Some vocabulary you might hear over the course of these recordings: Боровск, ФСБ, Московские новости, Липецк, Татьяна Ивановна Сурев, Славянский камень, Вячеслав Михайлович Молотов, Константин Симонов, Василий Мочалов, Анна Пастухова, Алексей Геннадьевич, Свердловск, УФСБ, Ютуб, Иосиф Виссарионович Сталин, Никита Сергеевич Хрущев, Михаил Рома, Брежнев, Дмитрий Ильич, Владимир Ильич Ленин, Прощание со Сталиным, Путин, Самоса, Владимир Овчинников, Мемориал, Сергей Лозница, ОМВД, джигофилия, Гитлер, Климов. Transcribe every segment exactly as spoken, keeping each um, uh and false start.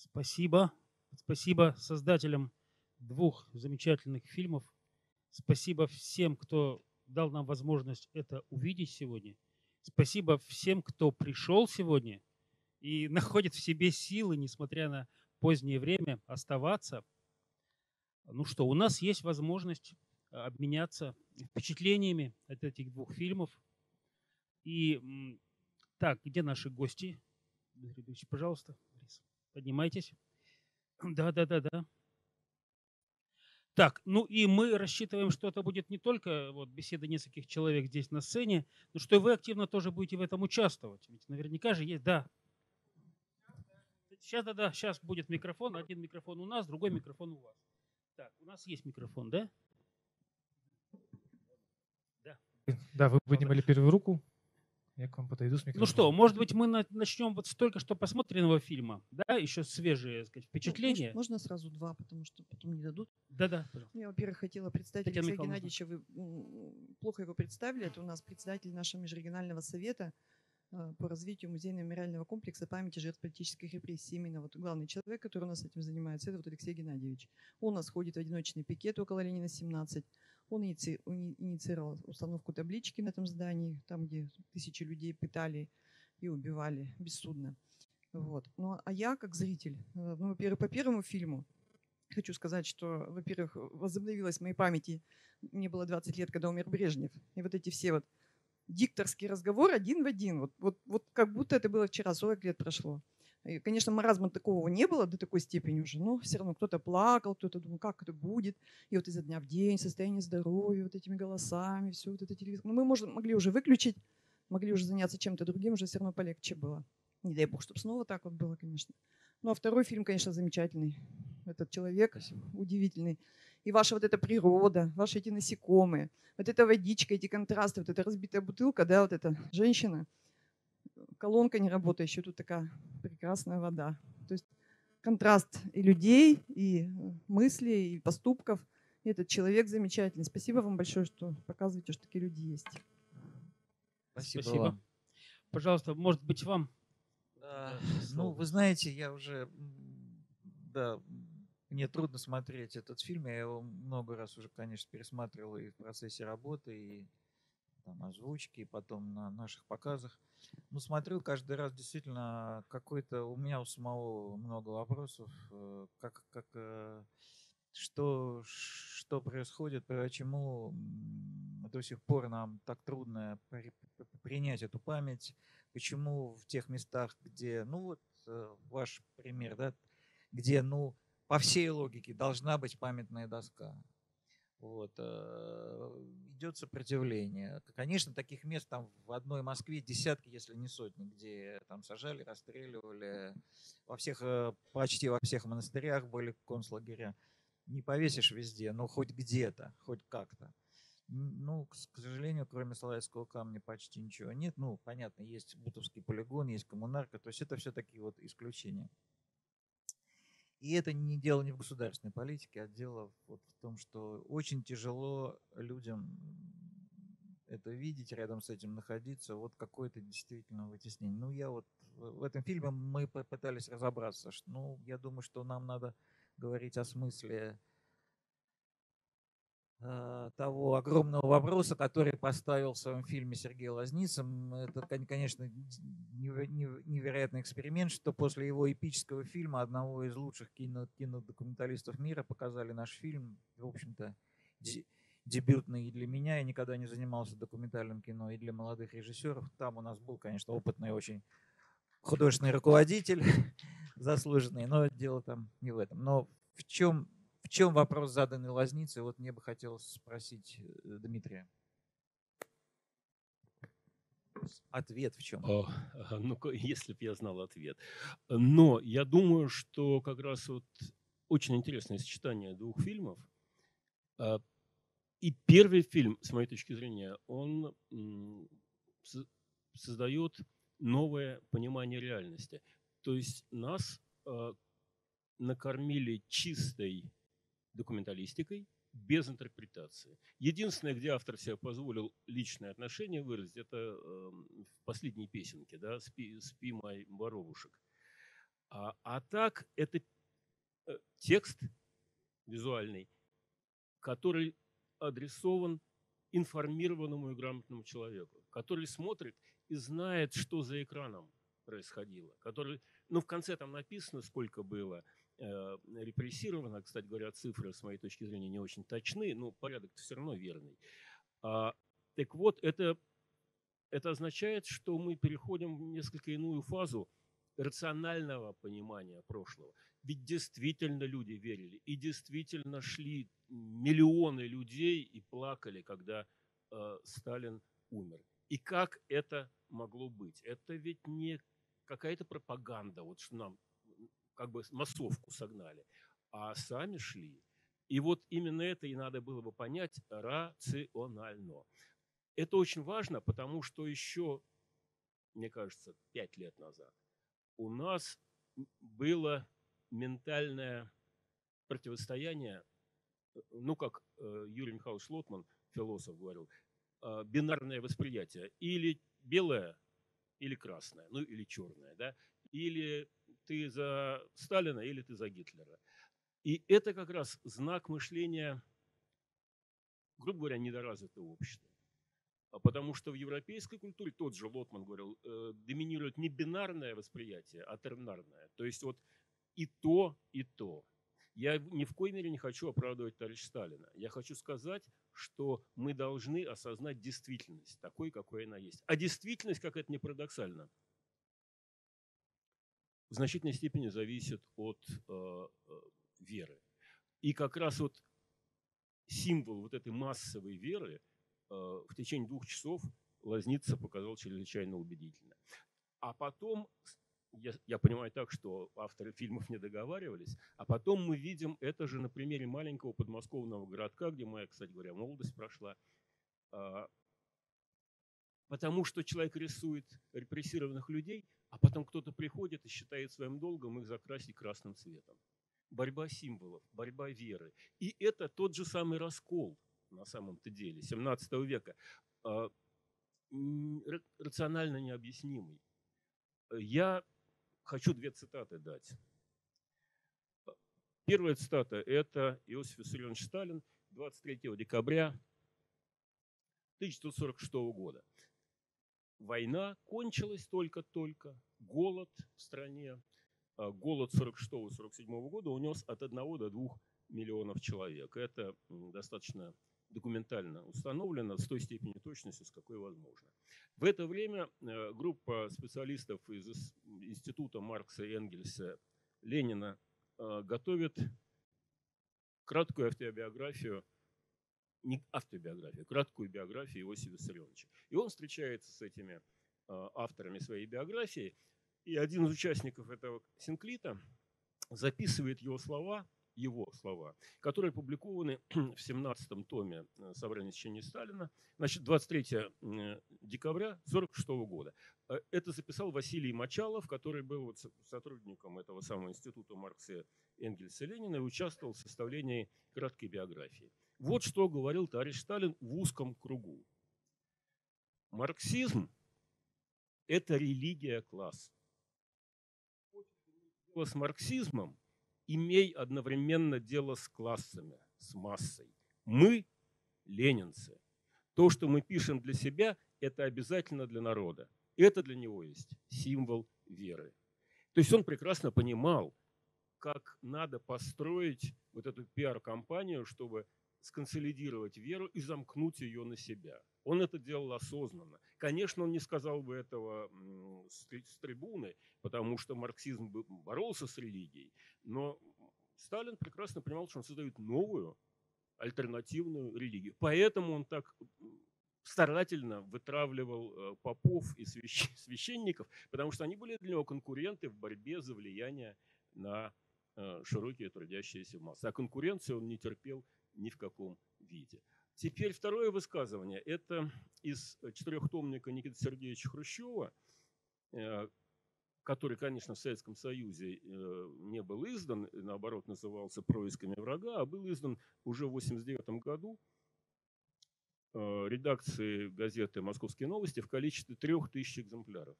Спасибо. Спасибо создателям двух замечательных фильмов. Спасибо всем, кто дал нам возможность это увидеть сегодня. Спасибо всем, кто пришел сегодня и находит в себе силы, несмотря на позднее время, оставаться. Ну что, у нас есть возможность обменяться впечатлениями от этих двух фильмов. И так, где наши гости? Дмитрий Ильич, пожалуйста, поднимайтесь. Да, да, да, да. Так, ну и мы рассчитываем, что это будет не только вот, беседа нескольких человек здесь на сцене, но что и вы активно тоже будете в этом участвовать. Ведь наверняка же есть, да. Сейчас, да, да, сейчас будет микрофон. Один микрофон у нас, другой микрофон у вас. Так, у нас есть микрофон, да? Да, да, вы поднимали первую руку. Я к вам подойду с микрофоном. Ну что, может быть, мы начнем вот с только что посмотренного фильма, да, еще свежие, сказать, впечатления. Можно сразу два, потому что потом не дадут. Да-да. Я, во-первых, хотела представить Татьяна Алексея Геннадьевича. Вы плохо его представили. Это у нас председатель нашего межрегионального совета по развитию музейно-мемориального комплекса памяти жертв политических репрессий. Именно вот главный человек, который у нас этим занимается, это вот Алексей Геннадьевич. Он у нас ходит в одиночный пикет около Ленина, семнадцать. Он инициировал установку таблички на этом здании, там, где тысячи людей пытали и убивали бессудно. Вот. Ну, а я, как зритель, ну, во-первых, по первому фильму хочу сказать, что, во-первых, возобновилась в моей памяти, мне было двадцать лет, когда умер Брежнев, и вот эти все вот дикторские разговоры один в один, вот, вот, вот как будто это было вчера, сорок лет прошло. И, конечно, маразма такого не было до такой степени уже, но все равно кто-то плакал, кто-то думал, как это будет. И вот изо дня в день, состояние здоровья, вот этими голосами, все, вот это телевизор. Но мы можем, могли уже выключить, могли уже заняться чем-то другим, уже все равно полегче было. Не дай бог, чтобы снова так вот было, конечно. Ну а второй фильм, конечно, замечательный. Этот человек удивительный. И ваша вот эта природа, ваши эти насекомые, вот эта водичка, эти контрасты, вот эта разбитая бутылка, да, вот эта женщина. Колонка не работающая, тут такая прекрасная вода. То есть контраст и людей, и мыслей, и поступков. И этот человек замечательный. Спасибо вам большое, что показываете, что такие люди есть. Спасибо. Спасибо вам. Пожалуйста, может быть, вам? Да, ну, вы знаете, я уже... Да, мне трудно смотреть этот фильм. Я его много раз уже, конечно, пересматривал и в процессе работы, и там, озвучки, и потом на наших показах. Ну, смотрю, каждый раз действительно какой-то... У меня у самого много вопросов. Как, как, что, что происходит, почему до сих пор нам так трудно при, принять эту память, почему в тех местах, где... Ну, вот ваш пример, да, где, ну, по всей логике должна быть памятная доска. Вот. Идет сопротивление. Конечно, таких мест там в одной Москве десятки, если не сотни, где там сажали, расстреливали. Во всех, почти во всех монастырях были концлагеря. Не повесишь везде, но хоть где-то, хоть как-то. Ну, к сожалению, кроме Славянского камня почти ничего нет. Ну, понятно, есть Бутовский полигон, есть Коммунарка. То есть это все-таки вот исключения. И это не дело не в государственной политике, а дело вот в том, что очень тяжело людям это видеть, рядом с этим находиться, вот какое-то действительно вытеснение. Ну, я вот в этом фильме мы попытались разобраться. Что, ну, я думаю, что нам надо говорить о смысле э, того огромного вопроса, который поставил в своем фильме Сергей Лозница. Это, конечно, невероятный эксперимент, что после его эпического фильма одного из лучших кино, кинодокументалистов мира показали наш фильм, в общем-то, дебютный и для меня. Я никогда не занимался документальным кино и для молодых режиссеров. Там у нас был, конечно, опытный очень художественный руководитель, заслуженный, но дело там не в этом. Но в чем, в чем вопрос, заданный Лозницей, вот мне бы хотелось спросить Дмитрия. Ответ в чем? О, ну, если бы я знал ответ. Но я думаю, что как раз вот очень интересное сочетание двух фильмов. И первый фильм, с моей точки зрения, он создает новое понимание реальности. То есть нас накормили чистой документалистикой, без интерпретации. Единственное, где автор себе позволил личное отношение выразить, это в последней песенке, да, «Спи, спи мой воробушек». А, а так это текст визуальный, который адресован информированному и грамотному человеку, который смотрит и знает, что за экраном происходило. Который, ну, в конце там написано, сколько было э, репрессировано. Кстати говоря, цифры, с моей точки зрения, не очень точны, но порядок-то все равно верный. А, так вот, это, это означает, что мы переходим в несколько иную фазу рационального понимания прошлого. Ведь действительно люди верили, и действительно шли миллионы людей и плакали, когда э, Сталин умер. И как это могло быть? Это ведь не какая-то пропаганда, вот что нам как бы массовку согнали, а сами шли. И вот именно это и надо было бы понять рационально. Это очень важно, потому что еще, мне кажется, пять лет назад у нас было ментальное противостояние, ну, как Юрий Михайлович Лотман, философ, говорил, бинарное восприятие. Или белое, или красное, ну, или черное, да? Или ты за Сталина, или ты за Гитлера. И это как раз знак мышления, грубо говоря, недоразвитого общества. Потому что в европейской культуре, тот же Лотман говорил, доминирует не бинарное восприятие, а тернарное. То есть вот и то, и то. Я ни в коей мере не хочу оправдывать товарища Сталина. Я хочу сказать, что мы должны осознать действительность такой, какой она есть. А действительность, как это ни парадоксально, в значительной степени зависит от э, веры. И как раз вот символ вот этой массовой веры в течение двух часов Лозница показал чрезвычайно убедительно. А потом, я, я понимаю так, что авторы фильмов не договаривались, а потом мы видим это же на примере маленького подмосковного городка, где моя, кстати говоря, молодость прошла. Потому что человек рисует репрессированных людей, а потом кто-то приходит и считает своим долгом их закрасить красным цветом. Борьба символов, борьба веры. И это тот же самый раскол. На самом-то деле, семнадцатого века, рационально необъяснимый. Я хочу две цитаты дать. Первая цитата – это Иосиф Виссарионович Сталин, двадцать третьего декабря тысяча девятьсот сорок шестого года. Война кончилась только-только, голод в стране, голод сорок шестого — сорок седьмого года унес от одного до двух миллионов человек. Это достаточно документально установлено с той степени точности, с какой возможно. В это время группа специалистов из Института Маркса, Энгельса, Ленина готовит краткую автобиографию, не автобиографию, краткую биографию Иосифа Виссарионовича. И он встречается с этими авторами своей биографии, и один из участников этого синклита записывает его слова, его слова, которые опубликованы в семнадцатом томе «Собрания сочинений Сталина», значит, двадцать третьего декабря тысяча девятьсот сорок шестого года. Это записал Василий Мочалов, который был вот сотрудником этого самого Института Маркса, Энгельса, Ленина и участвовал в составлении краткой биографии. Вот что говорил товарищ Сталин в узком кругу. «Марксизм – это религия класса. С марксизмом имей одновременно дело с классами, с массой. Мы – ленинцы. То, что мы пишем для себя, это обязательно для народа. Это для него есть символ веры». То есть он прекрасно понимал, как надо построить вот эту пиар-компанию, чтобы сконсолидировать веру и замкнуть ее на себя. Он это делал осознанно. Конечно, он не сказал бы этого с трибуны, потому что марксизм боролся с религией, но Сталин прекрасно понимал, что он создает новую альтернативную религию. Поэтому он так старательно вытравливал попов и священников, потому что они были для него конкуренты в борьбе за влияние на широкие трудящиеся массы. А конкуренции он не терпел ни в каком виде. Теперь второе высказывание. Это из четырехтомника Никиты Сергеевича Хрущева, который, конечно, в Советском Союзе не был издан, наоборот, назывался «Происками врага», а был издан уже в тысяча девятьсот восемьдесят девятом году редакции газеты «Московские новости» в количестве трех тысяч экземпляров.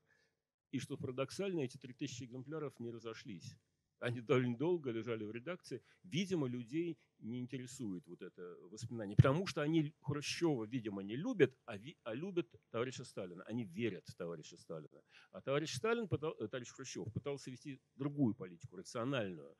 И что парадоксально, эти три тысячи экземпляров не разошлись. Они довольно долго лежали в редакции. Видимо, людей не интересует вот это воспоминание. Потому что они Хрущева, видимо, не любят, а, ви, а любят товарища Сталина. Они верят в товарища Сталина. А товарищ Сталин, товарищ Хрущев, пытался вести другую политику, рациональную.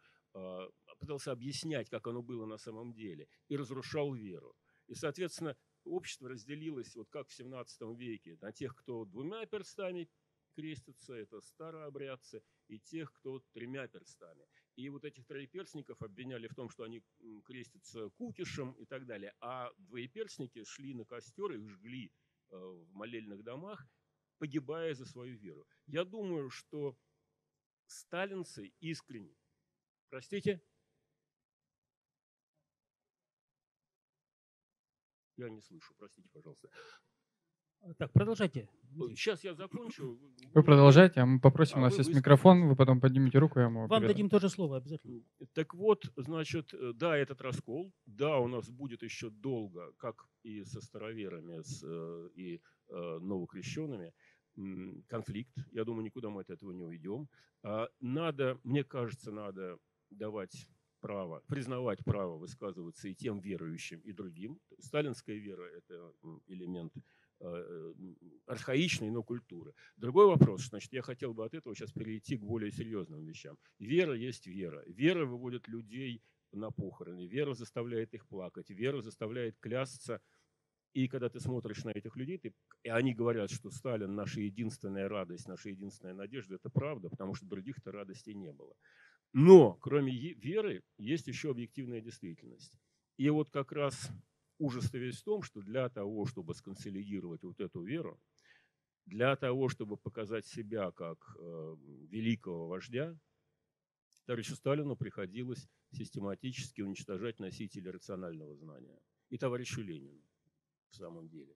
Пытался объяснять, как оно было на самом деле. И разрушал веру. И, соответственно, общество разделилось, вот как в семнадцатом веке, на тех, кто двумя перстами крестятся, это старообрядцы, и тех, кто тремя перстами. И вот этих троеперстников обвиняли в том, что они крестятся кукишем и так далее. А двоеперстники шли на костер, их жгли в молельных домах, погибая за свою веру. Я думаю, что сталинцы искренне, простите, я не слышу, простите, пожалуйста. Так, продолжайте. Сейчас я закончу. Вы продолжайте, а мы попросим, а у нас есть микрофон, вы потом поднимите руку, я могу. Вам дадим тоже слово обязательно. Так вот, значит, да, этот раскол, да, у нас будет еще долго, как и со староверами, с, и новокрещенными, конфликт. Я думаю, никуда мы от этого не уйдем. Надо, мне кажется, надо давать право, признавать право высказываться и тем верующим, и другим. Сталинская вера – это элемент архаичной, но культуры. Другой вопрос, значит, я хотел бы от этого сейчас перейти к более серьезным вещам. Вера есть вера. Вера выводит людей на похороны, вера заставляет их плакать, вера заставляет клясться. И когда ты смотришь на этих людей, ты, и они говорят, что Сталин – наша единственная радость, наша единственная надежда, это правда, потому что других-то радостей не было. Но кроме веры есть еще объективная действительность. И вот как раз ужас-то весь в том, что для того, чтобы сконсолидировать вот эту веру, для того, чтобы показать себя как э, великого вождя, товарищу Сталину приходилось систематически уничтожать носители рационального знания. И товарищу Ленину в самом деле.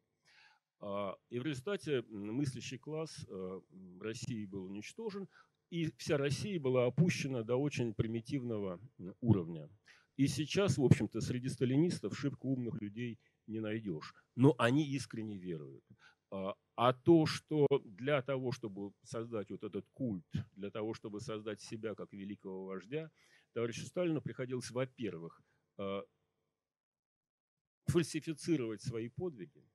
А, и в результате мыслящий класс э, России был уничтожен, и вся Россия была опущена до очень примитивного уровня. И сейчас, в общем-то, среди сталинистов шибко умных людей не найдешь. Но они искренне веруют. А то, что для того, чтобы создать вот этот культ, для того, чтобы создать себя как великого вождя, товарищу Сталину приходилось, во-первых, фальсифицировать свои подвиги.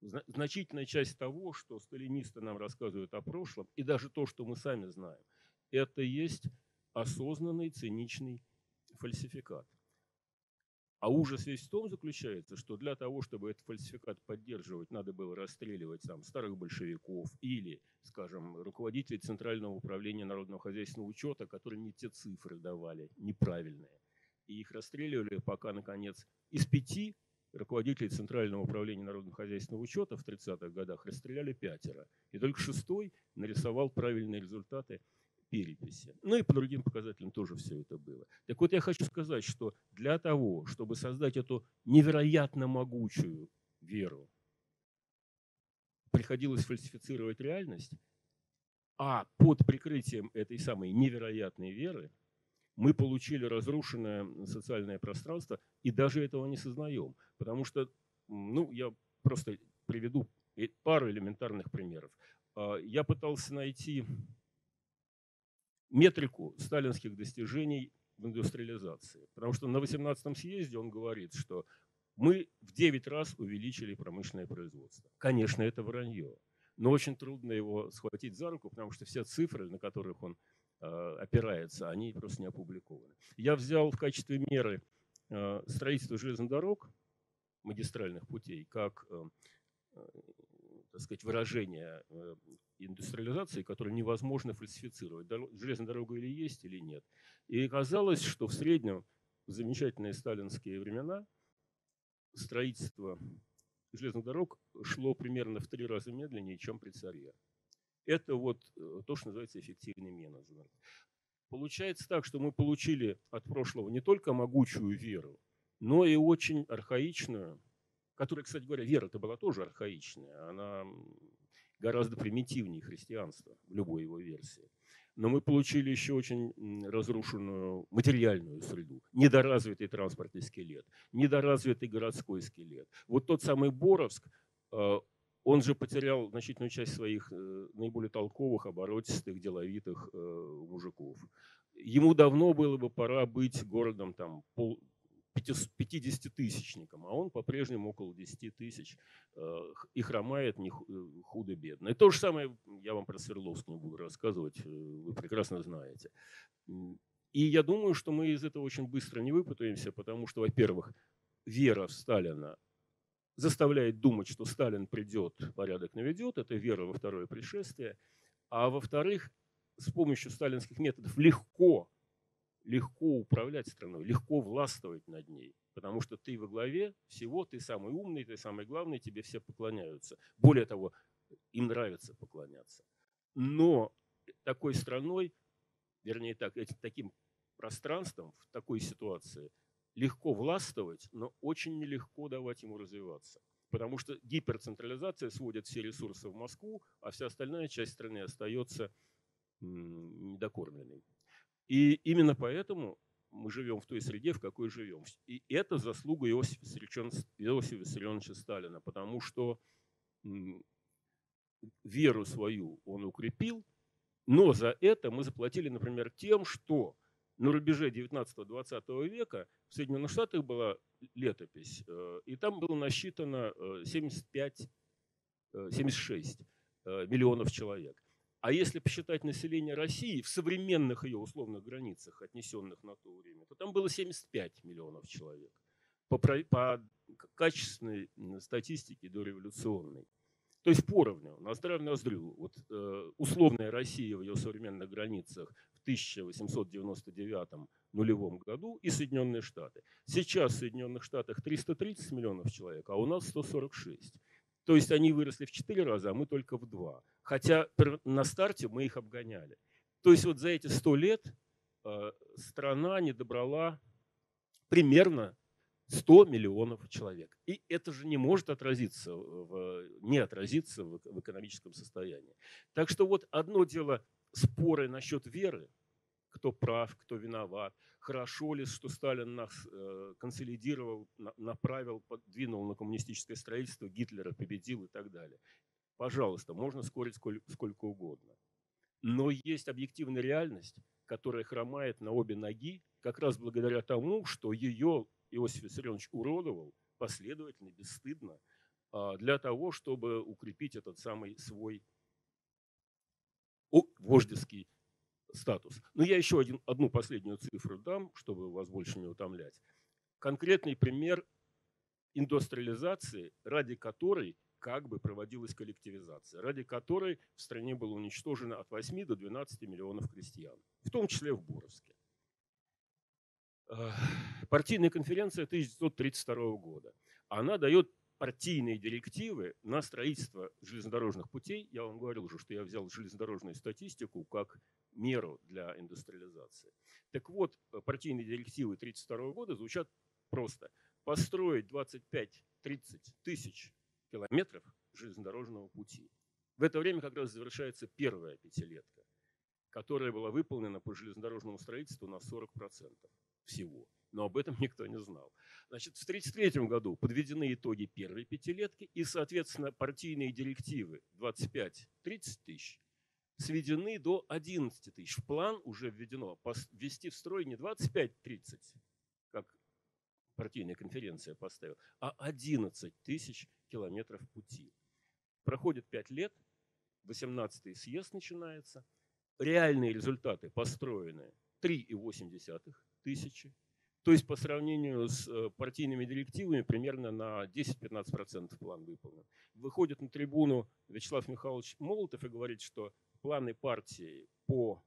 Значительная часть того, что сталинисты нам рассказывают о прошлом, и даже то, что мы сами знаем, это есть осознанный, циничный фальсификат. А ужас весь в том заключается, что для того, чтобы этот фальсификат поддерживать, надо было расстреливать там старых большевиков или, скажем, руководителей Центрального управления народного хозяйственного учета, которые не те цифры давали, неправильные. И их расстреливали, пока, наконец, из пяти руководителей Центрального управления народно-хозяйственного учета в тридцатых годах расстреляли пятеро. И только шестой нарисовал правильные результаты переписи. Ну и по другим показателям тоже все это было. Так вот я хочу сказать, что для того, чтобы создать эту невероятно могучую веру, приходилось фальсифицировать реальность, а под прикрытием этой самой невероятной веры мы получили разрушенное социальное пространство и даже этого не сознаем. Потому что, ну, я просто приведу пару элементарных примеров. Я пытался найти метрику сталинских достижений в индустриализации. Потому что на восемнадцатом съезде он говорит, что мы в девять раз увеличили промышленное производство. Конечно, это вранье. Но очень трудно его схватить за руку, потому что все цифры, на которых он опирается, они просто не опубликованы. Я взял в качестве меры строительство железных дорог, магистральных путей, как, так сказать, выражение индустриализации, которое невозможно фальсифицировать. Железная дорога или есть, или нет. И оказалось, что в среднем в замечательные сталинские времена строительство железных дорог шло примерно в три раза медленнее, чем при царе. Это вот то, что называется эффективный менеджмент. Получается так, что мы получили от прошлого не только могучую веру, но и очень архаичную, которая, кстати говоря, вера-то была тоже архаичная, она гораздо примитивнее христианства в любой его версии. Но мы получили еще очень разрушенную материальную среду, недоразвитый транспортный скелет, недоразвитый городской скелет. Вот тот самый Боровск Он же потерял значительную часть своих наиболее толковых, оборотистых, деловитых мужиков. Ему давно было бы пора быть городом там, пятидесятитысячником, а он по-прежнему около десяти тысяч и хромает худо-бедно. И то же самое, я вам про Свердловск не буду рассказывать, вы прекрасно знаете. И я думаю, что мы из этого очень быстро не выпутаемся, потому что, во-первых, вера в Сталина заставляет думать, что Сталин придет, порядок наведет. Это вера во второе пришествие. А во-вторых, с помощью сталинских методов легко, легко управлять страной, легко властвовать над ней. Потому что ты во главе всего, ты самый умный, ты самый главный, тебе все поклоняются. Более того, им нравится поклоняться. Но такой страной, вернее так, таким пространством в такой ситуации легко властвовать, но очень нелегко давать ему развиваться. Потому что гиперцентрализация сводит все ресурсы в Москву, а вся остальная часть страны остается недокормленной. И именно поэтому мы живем в той среде, в какой живем. И это заслуга Иосифа Виссарионовича Сталина, потому что веру свою он укрепил, но за это мы заплатили, например, тем, что на рубеже девятнадцатого-двадцатого века в Соединенных Штатах была летопись, и там было насчитано семьдесят пять — семьдесят шесть миллионов человек. А если посчитать население России в современных ее условных границах, отнесенных на то время, то там было семьдесят пять миллионов человек по, по качественной статистике дореволюционной. То есть поровну, ноздря в ноздрю. Вот, э, условная Россия в ее современных границах в тысяча восемьсот девяносто девятом нулевом году и Соединенные Штаты. Сейчас в Соединенных Штатах триста тридцать миллионов человек, а у нас сто сорок шесть. То есть они выросли в четыре раза, а мы только в два. Хотя на старте мы их обгоняли. То есть вот за эти сто лет э, страна не добрала примерно сто миллионов человек. И это же не может отразиться, в, не отразиться в, в экономическом состоянии. Так что вот одно дело споры насчет веры, кто прав, кто виноват, хорошо ли, что Сталин нас э, консолидировал, на, направил, подвинул на коммунистическое строительство, Гитлера победил и так далее. Пожалуйста, можно спорить сколь, сколько угодно. Но есть объективная реальность, которая хромает на обе ноги, как раз благодаря тому, что ее Иосиф Виссарионович уродовал последовательно, бесстыдно, для того, чтобы укрепить этот самый свой вождевский статус. Но я еще один, одну последнюю цифру дам, чтобы вас больше не утомлять. Конкретный пример индустриализации, ради которой как бы проводилась коллективизация, ради которой в стране было уничтожено от восьми до двенадцати миллионов крестьян, в том числе в Боровске. Партийная конференция тысяча девятьсот тридцать второго года. Она дает партийные директивы на строительство железнодорожных путей. Я вам говорил уже, что я взял железнодорожную статистику как меру для индустриализации. Так вот, партийные директивы тысяча девятьсот тридцать второго года звучат просто. Построить двадцать пять — тридцать тысяч километров железнодорожного пути. В это время как раз завершается первая пятилетка, которая была выполнена по железнодорожному строительству на сорок процентов. Всего. Но об этом никто не знал. Значит, в тысяча девятьсот тридцать третьем году подведены итоги первой пятилетки и, соответственно, партийные директивы двадцать пять — тридцать тысяч сведены до одиннадцати тысяч. В план уже введено ввести в строй не двадцать пять — тридцать, как партийная конференция поставила, а одиннадцать тысяч километров пути. Проходит пять лет, восемнадцатый съезд начинается, реальные результаты построены три и восемь десятых тысячи. То есть по сравнению с партийными директивами примерно на десять-пятнадцать процентов план выполнен. Выходит на трибуну Вячеслав Михайлович Молотов и говорит, что планы партии по,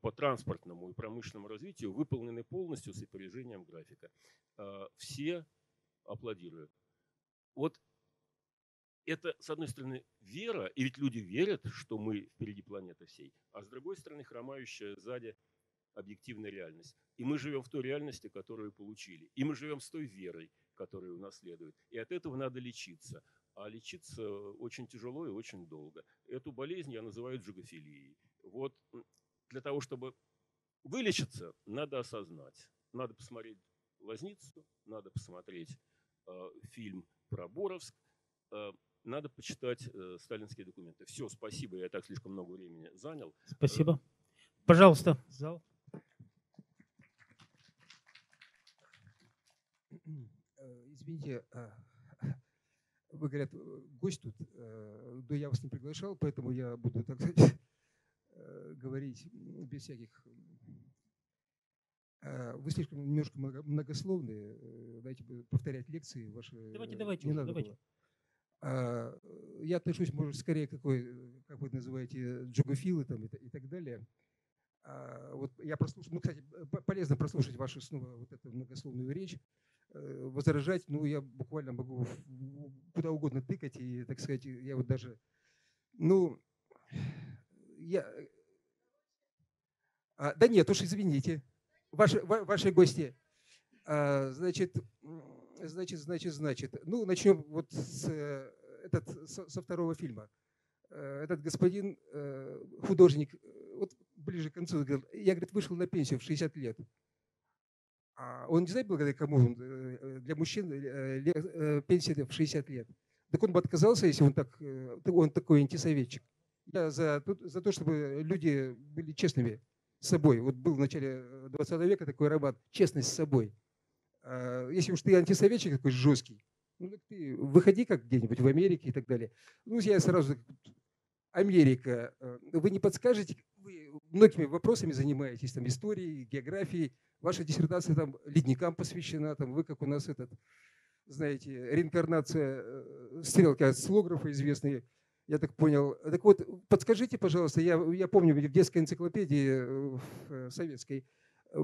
по транспортному и промышленному развитию выполнены полностью с опережением графика. Все аплодируют. Вот это, с одной стороны, вера, и ведь люди верят, что мы впереди планеты всей, а с другой стороны, хромающая сзади объективная реальность. И мы живем в той реальности, которую получили. И мы живем с той верой, которую унаследует. И от этого надо лечиться. А лечиться очень тяжело и очень долго. Эту болезнь я называю джигофилией. Вот для того, чтобы вылечиться, надо осознать. Надо посмотреть Лозницу, надо посмотреть э, фильм про Боровск, э, Надо почитать э, сталинские документы. Все, спасибо, я так слишком много времени занял. Спасибо. Пожалуйста, зал. Извините, вы, говорят, гость тут, но я вас не приглашал, поэтому я буду, так сказать, говорить без всяких… Вы слишком немножко многословные, дайте повторять лекции ваши. Давайте, давайте, не надо давайте. Было. Я отношусь, может, скорее к какой, как вы называете, джугофилы там и так далее. Вот я прослушал, ну, кстати, полезно прослушать вашу снова вот эту многословную речь. Возражать, ну, я буквально могу куда угодно тыкать, и, так сказать, я вот даже, ну, я… А, да нет, уж извините, ваши, ваши гости. А, значит, значит, значит, значит, ну, начнем вот с, этот, со второго фильма. Этот господин, художник, вот ближе к концу, говорит, я, говорит, вышел на пенсию в шестьдесят лет. Он не знает, благодаря кому он, для мужчин пенсия в шестьдесят лет. Так он бы отказался, если он, так, он такой антисоветчик. Я за, за то, чтобы люди были честными с собой. Вот был в начале двадцатого века такой роман «Честность с собой». Если уж ты антисоветчик такой жесткий, ну, так ты выходи как где-нибудь в Америке и так далее. Ну, я сразу… Америка. Вы не подскажете, вы многими вопросами занимаетесь, там, историей, географией. Ваша диссертация там ледникам посвящена, там, вы как у нас этот, знаете, реинкарнация стрелки от слографа известные, я так понял. Так вот, подскажите, пожалуйста, я, я помню, в детской энциклопедии в советской,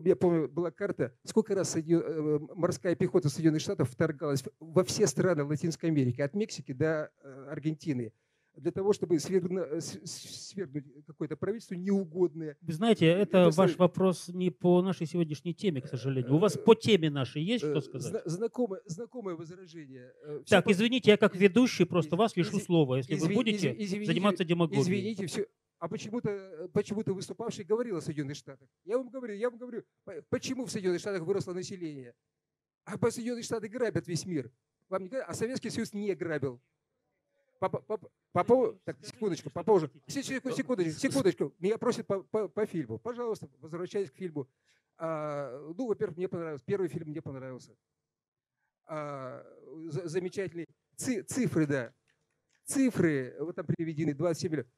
я помню, была карта, сколько раз Соедин... морская пехота Соединенных Штатов вторгалась во все страны Латинской Америки, от Мексики до Аргентины, для того, чтобы свергнуть, свергнуть какое-то правительство неугодное. Вы знаете, это просто… ваш вопрос не по нашей сегодняшней теме, к сожалению. У вас по теме нашей есть что сказать? Знакомое, знакомое возражение. Так, все извините, по… я как ведущий просто из… вас лишу из… слова, если Изв… вы будете извините, заниматься демагогией. Извините, все. А почему-то почему-то выступавший говорил о Соединенных Штатах. Я вам говорю, я вам говорю, почему в Соединенных Штатах выросло население? А по Соединенные Штаты грабят весь мир. Вам не говорят? А Советский Союз не грабил. По, по, по, по, так, секундочку, попозже. Секундочку, секундочку, секундочку. Меня просят по, по, по фильму. Пожалуйста, возвращайтесь к фильму. А, ну, во-первых, мне понравился. Первый фильм мне понравился. А, замечательный. Ци, цифры, да. Цифры, вот там приведены, двадцать семь миллионов.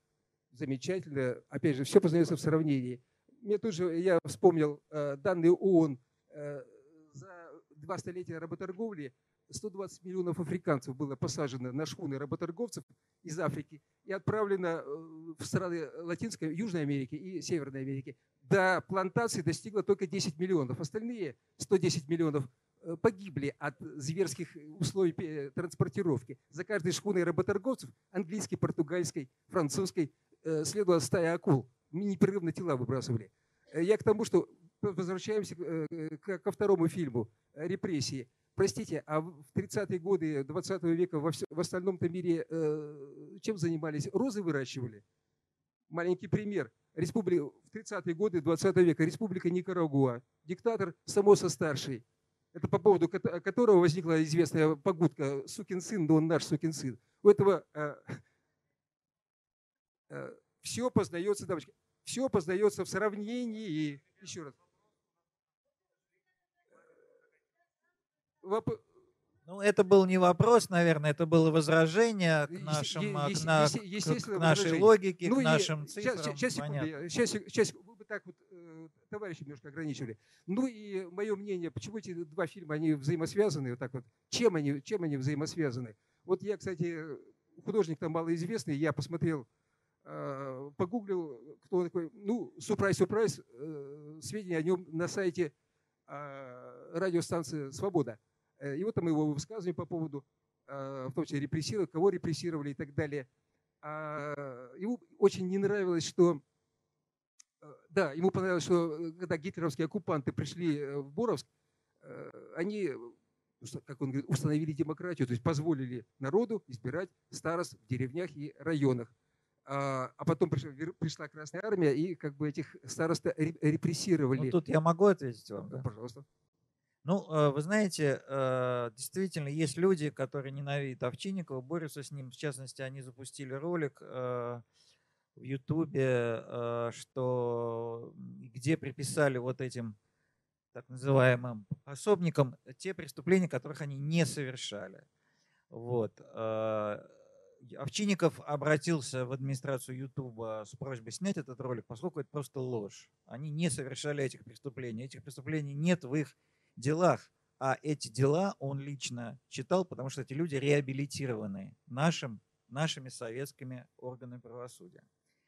Замечательно. Опять же, все познается в сравнении. Мне тут же, я вспомнил данные ООН за два столетия работорговли. сто двадцать миллионов африканцев было посажено на шхуны работорговцев из Африки и отправлено в страны Латинской, Южной Америки и Северной Америки. До плантации достигло только десять миллионов. Остальные сто десять миллионов погибли от зверских условий транспортировки. За каждой шхуной работорговцев английской, португальской, французской следовала стая акул. Непрерывно тела выбрасывали. Я к тому, что возвращаемся ко второму фильму «Репрессии». Простите, а в тридцатые годы двадцатого века во в остальном-то мире э, чем занимались? Розы выращивали? Маленький пример. Республика, в тридцатые годы двадцатого века Республика Никарагуа. Диктатор Самоса-старший. Это по поводу которого возникла известная погудка «Сукин сын, но он наш сукин сын». У этого э, э, все познается, дамочки, все познается в сравнении. Еще раз. Ну, это был не вопрос, наверное, это было возражение к, нашим, е- к, на, к нашей возражение. логике, ну, к нашим и, цифрам. Сейчас, сейчас, секунду, сейчас, сейчас, вы бы так вот, товарищи, немножко ограничивали. Ну и мое мнение, почему эти два фильма, они взаимосвязаны, вот так вот, чем они, чем они взаимосвязаны? Вот я, кстати, художник там малоизвестный, я посмотрел, погуглил, кто он такой, ну, сюрприз-сюрприз, сведения о нем на сайте радиостанции «Свобода». И вот там его высказывание по поводу, в том числе, репрессировали, кого репрессировали и так далее. Ему очень не нравилось, что… Да, ему понравилось, что когда гитлеровские оккупанты пришли в Боровск, они, как он говорит, установили демократию, то есть позволили народу избирать старост в деревнях и районах. А потом пришла Красная Армия, и как бы этих старост репрессировали. Ну, тут я могу ответить вам, да? Пожалуйста. Ну, вы знаете, действительно, есть люди, которые ненавидят Овчинникова, борются с ним. В частности, они запустили ролик в Ютубе, что, где приписали вот этим так называемым пособникам те преступления, которых они не совершали. Вот. Овчинников обратился в администрацию Ютуба с просьбой снять этот ролик, поскольку это просто ложь. Они не совершали этих преступлений. Этих преступлений нет в их делах, а эти дела он лично читал, потому что эти люди реабилитированы нашим, нашими советскими органами правосудия.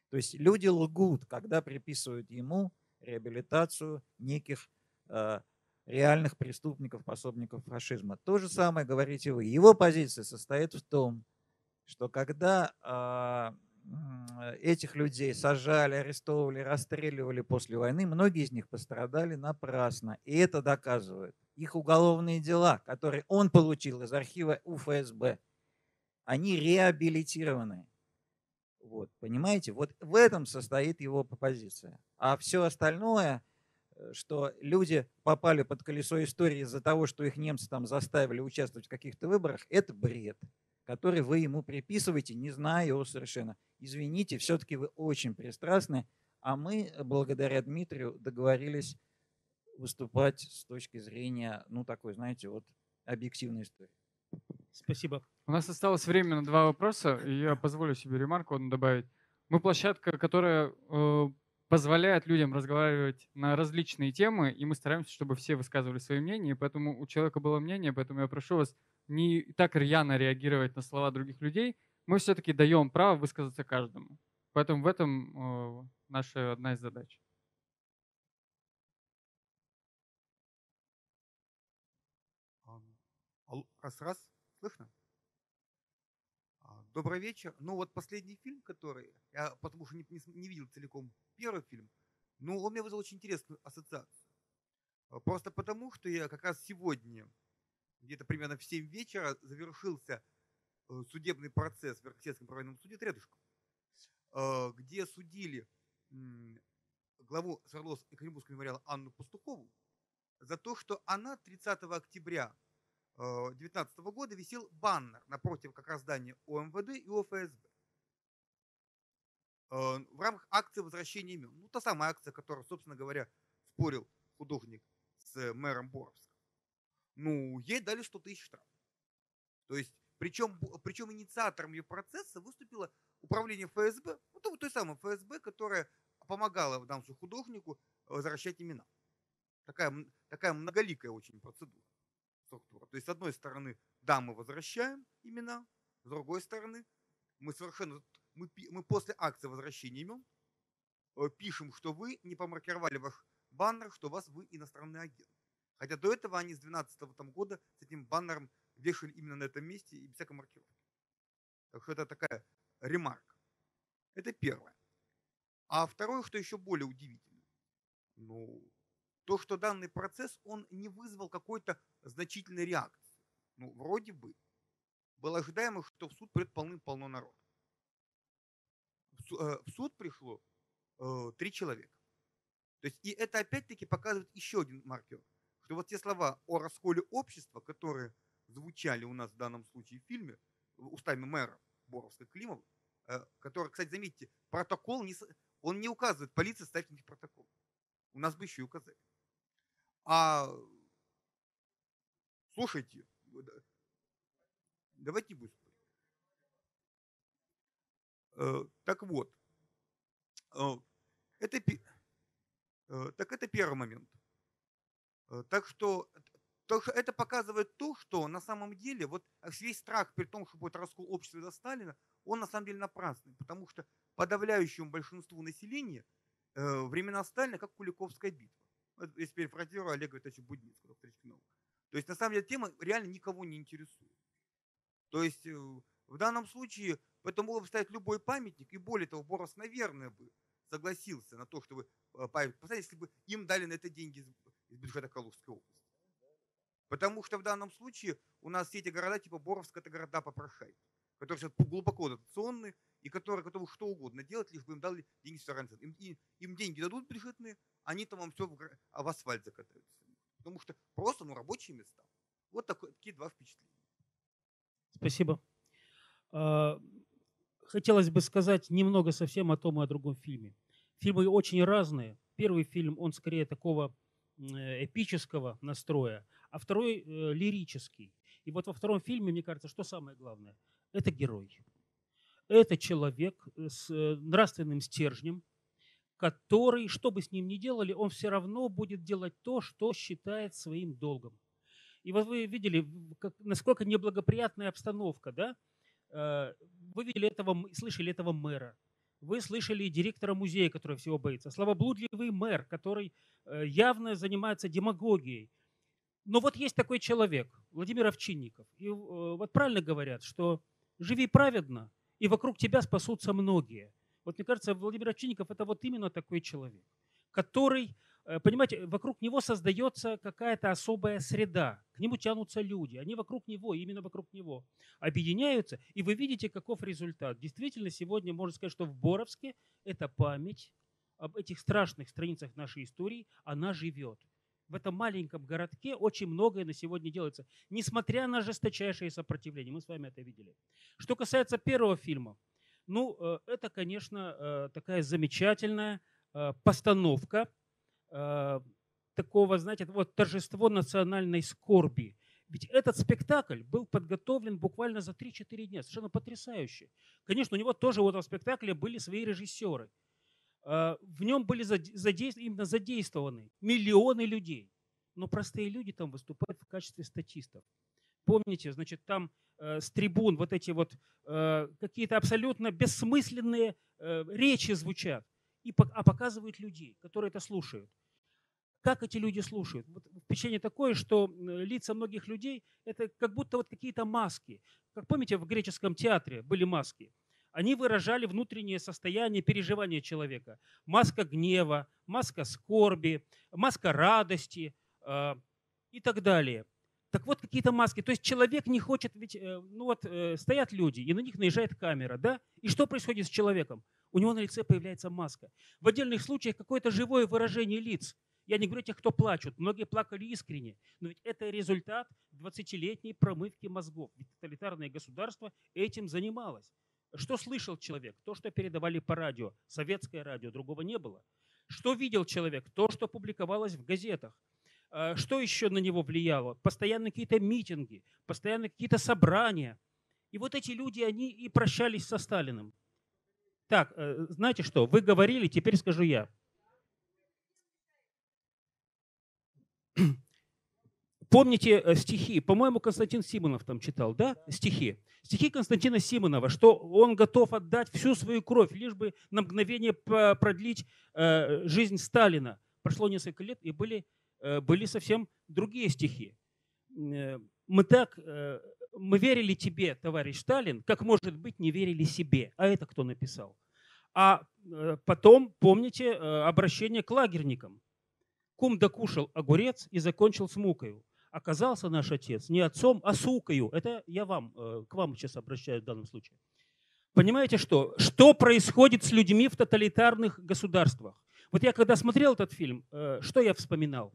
То есть люди лгут, когда приписывают ему реабилитацию неких э, реальных преступников, пособников фашизма. То же самое говорите вы. Его позиция состоит в том, что когда э, этих людей сажали, арестовывали, расстреливали после войны, многие из них пострадали напрасно. И это доказывают их уголовные дела, которые он получил из архива УФСБ. Они реабилитированы. Вот, понимаете? Вот в этом состоит его позиция. А все остальное, что люди попали под колесо истории из-за того, что их немцы там заставили участвовать в каких-то выборах, это бред, который вы ему приписываете, не зная его совершенно. Извините, все-таки вы очень пристрастны, а мы, благодаря Дмитрию, договорились выступать с точки зрения, ну, такой, знаете, вот объективной истории. Спасибо. У нас осталось время на два вопроса, и я позволю себе ремарку одну добавить. Мы площадка, которая э, позволяет людям разговаривать на различные темы, и мы стараемся, чтобы все высказывали свои мнения, поэтому у человека было мнение, поэтому я прошу вас не так рьяно реагировать на слова других людей, мы все-таки даем право высказаться каждому. Поэтому в этом э, наша одна из задач. Раз-раз, слышно? Добрый вечер. Ну вот последний фильм, который, я потому что не, не видел целиком первый фильм, но он мне вызвал очень интересную ассоциацию. Просто потому, что я как раз сегодня где-то примерно в семь вечера завершился судебный процесс в Верхсельском правильном суде Тредушков, где судили главу Свердловского Екатеринбургского мемориала Анну Пастухову за то, что она тридцатого октября две тысячи девятнадцатого года висел баннер напротив как раз здания ОМВД и ОФСБ в рамках акции возвращения имен. Ну, та самая акция, которая, собственно говоря, спорил художник с мэром Боровска. Ну, ей дали сто тысяч штраф. То есть, причем, причем инициатором ее процесса выступило управление ФСБ, ну, той, той самой ФСБ, которая помогала в данном случае художнику возвращать имена. Такая, такая многоликая очень процедура. Структура. То есть, с одной стороны, да, мы возвращаем имена, с другой стороны, мы совершенно, мы, мы после акции возвращения имен пишем, что вы не помаркировали ваш баннер, что у вас вы иностранный агент. Хотя до этого они с две тысячи двенадцатого года с этим баннером вешали именно на этом месте и без всякой маркировки. Так что это такая ремарка. Это первое. А второе, что еще более удивительно, ну, то, что данный процесс, он не вызвал какой-то значительной реакции. Ну, вроде бы. Было ожидаемо, что в суд придет полным-полно народа. В суд пришло э, три человека. То есть, и это опять-таки показывает еще один маркер. Что вот те слова о расколе общества, которые звучали у нас в данном случае в фильме, устами мэра Боровска Климова, который, кстати, заметьте, протокол, не, он не указывает, полиция ставит на них протокол. У нас бы еще и указали. А слушайте, давайте не будем спорить. Так вот, это, так это первый момент. Так что, так что это показывает то, что на самом деле вот весь страх при том, что будет раскол общества до Сталина, он на самом деле напрасный, потому что подавляющему большинству населения э, времена Сталина как Куликовская битва. Если перефразирую Олега Витальевича Будницкого. То есть на самом деле тема реально никого не интересует. То есть э, в данном случае поэтому мог бы ставить любой памятник, и более того, Борос, наверное, бы согласился на то, чтобы памятник поставить, если бы им дали на это деньги из бюджета Калужской области. Потому что в данном случае у нас все эти города типа Боровска, это города попрошайки, которые сейчас глубоко дотационные и которые готовы что угодно делать, лишь бы им дали деньги в Саранцин. Им, им деньги дадут бюджетные, они там вам все в, в асфальт закатаются. Потому что просто, ну, рабочие места. Вот такое, такие два впечатления. Спасибо. Хотелось бы сказать немного совсем о том и о другом фильме. Фильмы очень разные. Первый фильм, он скорее такого эпического настроя, а второй лирический. И вот во втором фильме, мне кажется, что самое главное? Это герой. Это человек с нравственным стержнем, который, что бы с ним ни делали, он все равно будет делать то, что считает своим долгом. И вот вы видели, как, насколько неблагоприятная обстановка, да? Вы видели этого, слышали этого мэра, вы слышали директора музея, который всего боится, словоблудливый мэр, который явно занимается демагогией. Но вот есть такой человек, Владимир Овчинников. И вот правильно говорят, что живи праведно, и вокруг тебя спасутся многие. Вот мне кажется, Владимир Овчинников – это вот именно такой человек, который, понимаете, вокруг него создается какая-то особая среда, к нему тянутся люди, они вокруг него, именно вокруг него объединяются, и вы видите, каков результат. Действительно, сегодня можно сказать, что в Боровске эта память об этих страшных страницах нашей истории, она живет. В этом маленьком городке очень многое на сегодня делается, несмотря на жесточайшее сопротивление. Мы с вами это видели. Что касается первого фильма, ну, это, конечно, такая замечательная постановка такого, знаете, вот торжество национальной скорби. Ведь этот спектакль был подготовлен буквально за три-четыре дня, совершенно потрясающе. Конечно, у него тоже вот в спектакле были свои режиссеры. В нем были задействованы, именно задействованы миллионы людей. Но простые люди там выступают в качестве статистов. Помните, значит, там э, с трибун вот эти вот э, какие-то абсолютно бессмысленные э, речи звучат, и, а показывают людей, которые это слушают. Как эти люди слушают? Вот впечатление такое, что лица многих людей – это как будто вот какие-то маски. Как помните, в греческом театре были маски. Они выражали внутреннее состояние, переживания человека. Маска гнева, маска скорби, маска радости э, и так далее. Так вот, какие-то маски. То есть человек не хочет, ведь ну вот, стоят люди, и на них наезжает камера, да? И что происходит с человеком? У него на лице появляется маска. В отдельных случаях какое-то живое выражение лиц. Я не говорю тех, кто плачут. Многие плакали искренне. Но ведь это результат двадцатилетней промывки мозгов. Ведь тоталитарное государство этим занималось. Что слышал человек? То, что передавали по радио. Советское радио, другого не было. Что видел человек? То, что публиковалось в газетах. Что еще на него влияло? Постоянно какие-то митинги, постоянно какие-то собрания. И вот эти люди, они и прощались со Сталиным. Так, знаете что? Вы говорили, теперь скажу я. Помните стихи? По-моему, Константин Симонов там читал, да? Стихи. Стихи Константина Симонова, что он готов отдать всю свою кровь, лишь бы на мгновение продлить жизнь Сталина. Прошло несколько лет, и были... были совсем другие стихи. Мы так, мы верили тебе, товарищ Сталин, как, может быть, не верили себе. А это кто написал? А потом, помните, обращение к лагерникам. Кум докушал огурец и закончил с мукою. Оказался наш отец не отцом, а сукою. Это я вам, к вам сейчас обращаюсь в данном случае. Понимаете, что? Что происходит с людьми в тоталитарных государствах? Вот я, когда смотрел этот фильм, что я вспоминал?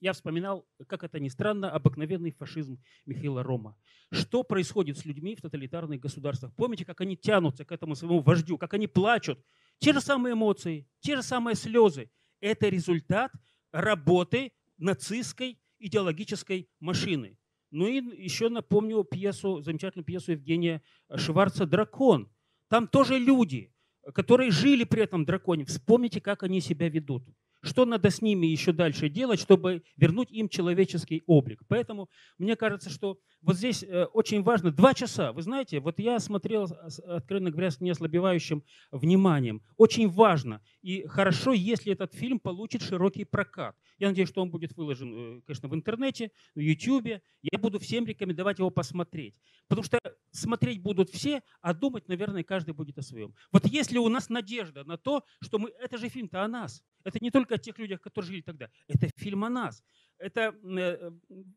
Я вспоминал, как это ни странно, обыкновенный фашизм Михаила Рома. Что происходит с людьми в тоталитарных государствах? Помните, как они тянутся к этому своему вождю, как они плачут? Те же самые эмоции, те же самые слезы. Это результат работы нацистской идеологической машины. Ну и еще напомню пьесу, замечательную пьесу Евгения Шварца «Дракон». Там тоже люди, которые жили при этом драконе. Вспомните, как они себя ведут. Что надо с ними еще дальше делать, чтобы вернуть им человеческий облик. Поэтому мне кажется, что вот здесь очень важно. Два часа, вы знаете, вот я смотрел, откровенно говоря, с неослабевающим вниманием. Очень важно и хорошо, если этот фильм получит широкий прокат. Я надеюсь, что он будет выложен, конечно, в интернете, в Ютьюбе. Я буду всем рекомендовать его посмотреть. Потому что смотреть будут все, а думать, наверное, каждый будет о своем. Вот если у нас надежда на то, что мы… Это же фильм-то о нас. Это не только о тех людях, которые жили тогда. Это фильм о нас. Это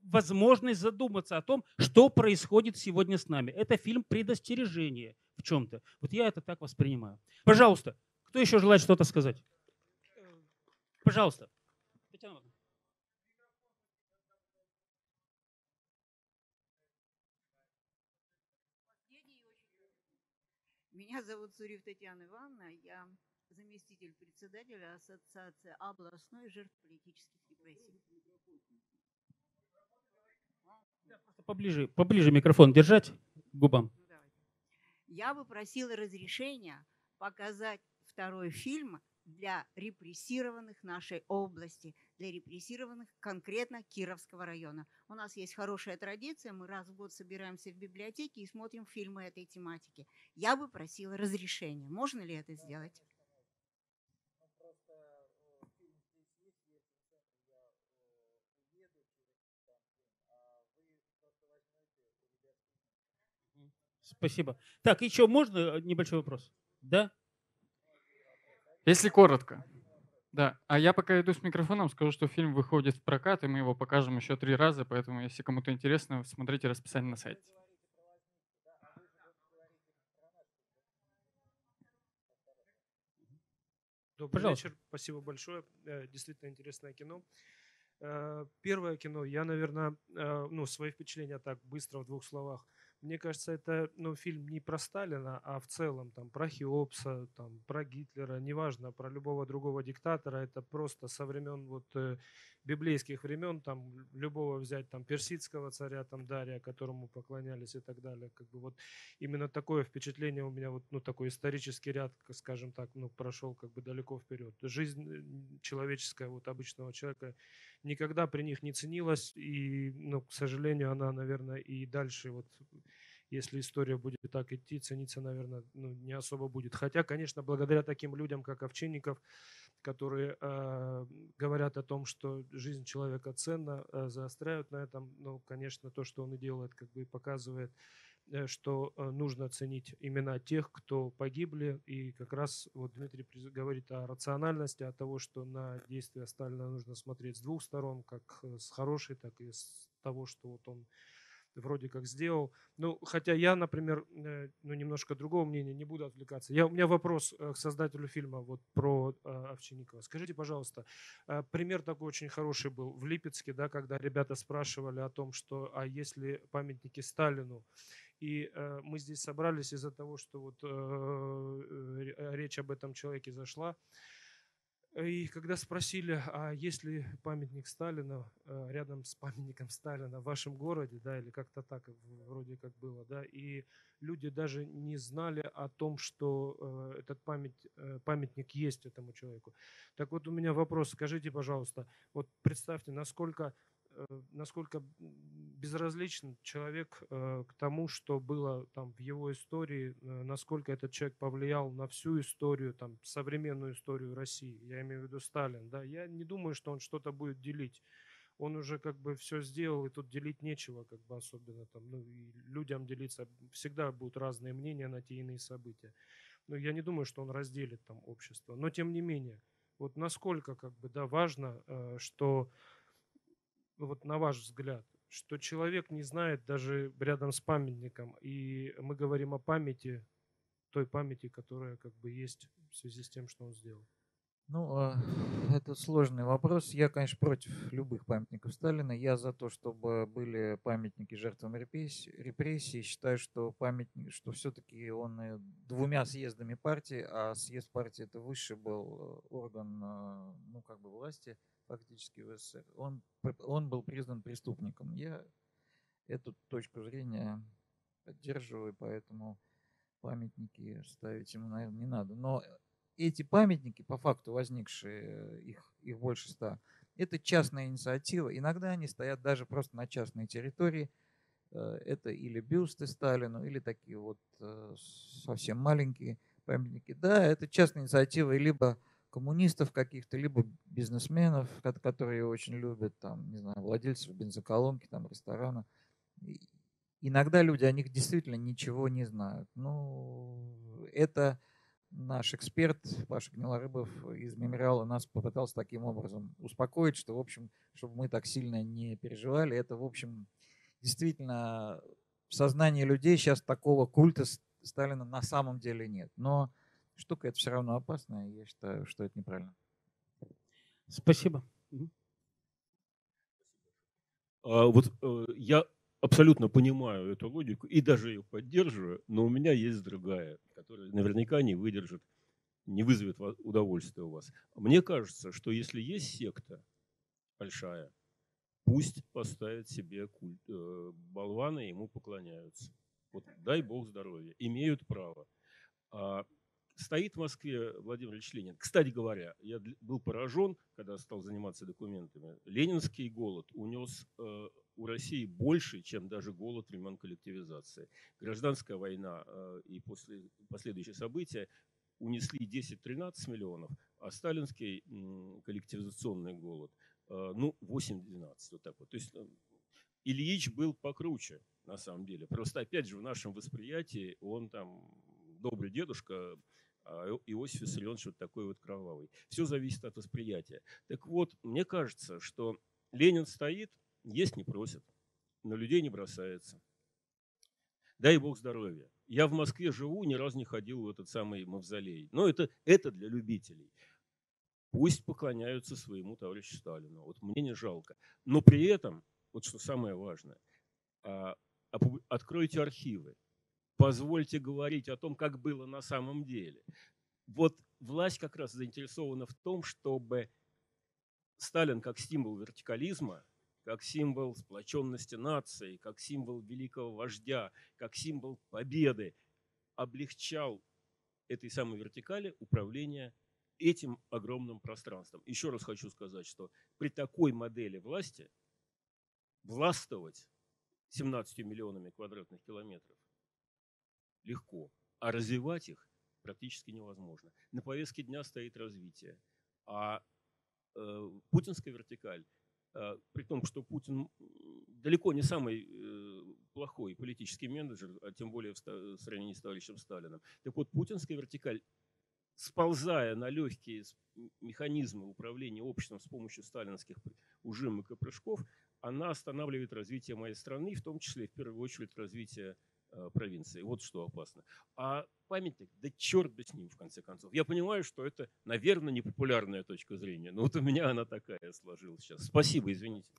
возможность задуматься о том, что происходит сегодня с нами. Это фильм предостережения в чем-то. Вот я это так воспринимаю. Пожалуйста, кто еще желает что-то сказать? Пожалуйста. Татьяна Ивановна. Меня зовут Сурев Татьяна Ивановна, я заместитель председателя Ассоциации областной жертв политических репрессий. Поближе, поближе микрофон держать к губам. Я бы просила разрешения показать второй фильм для репрессированных нашей области, для репрессированных конкретно Кировского района. У нас есть хорошая традиция, мы раз в год собираемся в библиотеке и смотрим фильмы этой тематики. Я бы просила разрешения. Можно ли это сделать? Спасибо. Так, еще можно небольшой вопрос? Да? Если коротко. Да. А я пока иду с микрофоном, скажу, что фильм выходит в прокат, и мы его покажем еще три раза, поэтому, если кому-то интересно, смотрите расписание на сайте. Добрый Пожалуйста. Вечер. Спасибо большое. Действительно интересное кино. Первое кино. Я, наверное, ну, свои впечатления так быстро в двух словах. Мне кажется, это ну, фильм не про Сталина, а в целом там, про Хеопса, там, про Гитлера, неважно, про любого другого диктатора. Это просто со времен вот, э, библейских времен, там, любого взять там, персидского царя, там, Дария, которому поклонялись и так далее. Как бы, вот, именно такое впечатление у меня, вот, ну, такой исторический ряд, скажем так, ну, прошел как бы, далеко вперед. Жизнь человеческая, вот, обычного человека никогда при них не ценилась. И, ну, к сожалению, она, наверное, и дальше... Вот, если история будет так идти, цениться, наверное, ну, не особо будет. Хотя, конечно, благодаря таким людям, как Овчинников, которые э, говорят о том, что жизнь человека ценна, э, заостряют на этом. Ну, конечно, то, что он и делает, как бы показывает, э, что нужно ценить имена тех, кто погибли. И как раз вот Дмитрий говорит о рациональности, о того, что на действия Сталина нужно смотреть с двух сторон, как с хорошей, так и с того, что вот он... вроде как сделал. Ну, хотя я, например, ну, немножко другого мнения, не буду отвлекаться. Я, у меня вопрос к создателю фильма вот, про э, Овчинникова. Скажите, пожалуйста, э, пример такой очень хороший был в Липецке, да, когда ребята спрашивали о том, что а есть ли памятники Сталину. И э, мы здесь собрались из-за того, что вот, э, речь об этом человеке зашла. И когда спросили, а есть ли памятник Сталина рядом с памятником Сталина в вашем городе, да, или как-то так вроде как было, да, и люди даже не знали о том, что этот память, памятник есть этому человеку. Так вот у меня вопрос, скажите, пожалуйста, вот представьте, насколько, насколько безразличен человек к тому, что было там в его истории, насколько этот человек повлиял на всю историю, там, современную историю России, я имею в виду Сталин, да, я не думаю, что он что-то будет делить, он уже как бы все сделал, и тут делить нечего, как бы особенно там, ну, и людям делиться, всегда будут разные мнения на те иные события, но я не думаю, что он разделит там общество, но тем не менее, вот насколько как бы, да, важно, что вот на ваш взгляд, что человек не знает даже рядом с памятником, и мы говорим о памяти, той памяти, которая как бы есть в связи с тем, что он сделал. Ну, это сложный вопрос. Я, конечно, против любых памятников Сталина. Я за то, чтобы были памятники жертвам репрессий. Считаю, что памятник, что все-таки он двумя съездами партии, а съезд партии это высший был орган, ну, как бы власти, фактически в СССР, он, он был признан преступником. Я эту точку зрения поддерживаю, поэтому памятники ставить ему, наверное, не надо. Но эти памятники, по факту возникшие, их, их больше ста, это частная инициатива. Иногда они стоят даже просто на частной территории. Это или бюсты Сталину, или такие вот совсем маленькие памятники. Да, это частная инициатива, либо коммунистов каких-то, либо бизнесменов, которые очень любят, там, не знаю, владельцев бензоколонки, там, ресторана. И иногда люди о них действительно ничего не знают. Ну, это наш эксперт Паша Гнилорыбов из Мемориала нас попытался таким образом успокоить, что, в общем, чтобы мы так сильно не переживали. Это, в общем, действительно в сознании людей сейчас такого культа Сталина на самом деле нет. Но штука это все равно опасная, я считаю, что это неправильно. Спасибо. Угу. А, вот я абсолютно понимаю эту логику и даже ее поддерживаю, но у меня есть другая, которая наверняка не выдержит, не вызовет удовольствия у вас. Мне кажется, что если есть секта большая, пусть поставит себе культ болвана, ему поклоняются. Вот, дай Бог здоровья, имеют право. А стоит в Москве Владимир Ильич Ленин. Кстати говоря, я был поражен, когда стал заниматься документами. Ленинский голод унес у России больше, чем даже голод времен коллективизации. Гражданская война и после, последующие события унесли десять-тринадцать миллионов, а сталинский коллективизационный голод, ну, восемь-двенадцать, вот так вот. То есть Ильич был покруче, на самом деле. Просто, опять же, в нашем восприятии он там добрый дедушка, а Иосиф Виссарионович вот такой вот кровавый. Все зависит от восприятия. Так вот, мне кажется, что Ленин стоит, есть не просит, но людей не бросается. Дай Бог здоровья. Я в Москве живу, ни разу не ходил в этот самый мавзолей. Но это, это для любителей. Пусть поклоняются своему товарищу Сталину. Вот мне не жалко. Но при этом, вот что самое важное, откройте архивы, позвольте говорить о том, как было на самом деле. Вот власть как раз заинтересована в том, чтобы Сталин как символ вертикализма, как символ сплоченности нации, как символ великого вождя, как символ победы, облегчал этой самой вертикали управление этим огромным пространством. Еще раз хочу сказать, что при такой модели власти властвовать семнадцатью миллионами квадратных километров легко, а развивать их практически невозможно. На повестке дня стоит развитие. А э, путинская вертикаль, при том, что Путин далеко не самый плохой политический менеджер, а тем более в сравнении с товарищем Сталином. Так вот, путинская вертикаль, сползая на легкие механизмы управления обществом с помощью сталинских ужимок и прыжков, она останавливает развитие моей страны, в том числе, в первую очередь, развитие провинции. Вот что опасно. А памятник, да черт бы с ним, в конце концов. Я понимаю, что это, наверное, непопулярная точка зрения, но вот у меня она такая сложилась сейчас. Спасибо, извините.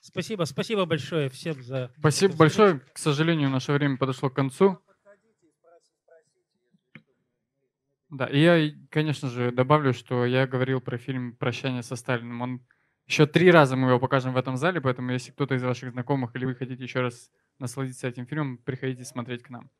Спасибо, спасибо большое всем за... Спасибо большое. К сожалению, наше время подошло к концу. Да, и я, конечно же, добавлю, что я говорил про фильм «Прощание со Сталиным». Он... Еще три раза мы его покажем в этом зале, поэтому если кто-то из ваших знакомых или вы хотите еще раз насладиться этим фильмом, приходите смотреть к нам.